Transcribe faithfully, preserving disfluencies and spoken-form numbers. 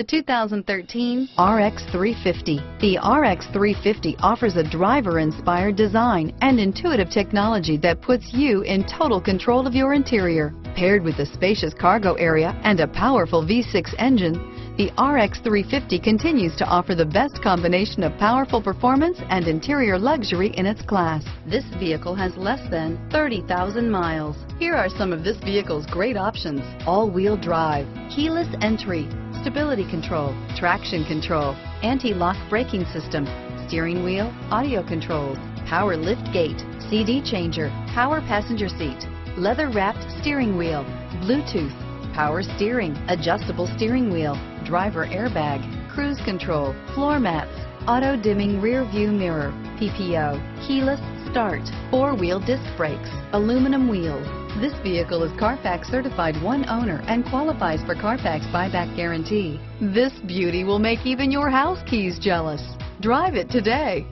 The two thousand thirteen R X three fifty. The R X three fifty offers a driver-inspired design and intuitive technology that puts you in total control of your interior. Paired with a spacious cargo area and a powerful V six engine, the R X three fifty continues to offer the best combination of powerful performance and interior luxury in its class. This vehicle has less than thirty thousand miles. Here are some of this vehicle's great options: all-wheel drive, keyless entry, stability control, traction control, anti-lock braking system, steering wheel audio controls, power lift gate, C D changer, power passenger seat, leather-wrapped steering wheel, Bluetooth, power steering, adjustable steering wheel, driver airbag, cruise control, floor mats, auto-dimming rear-view mirror, P P O, keyless start, four-wheel disc brakes, aluminum wheels. This vehicle is Carfax certified one owner and qualifies for Carfax buyback guarantee. This beauty will make even your house keys jealous. Drive it today.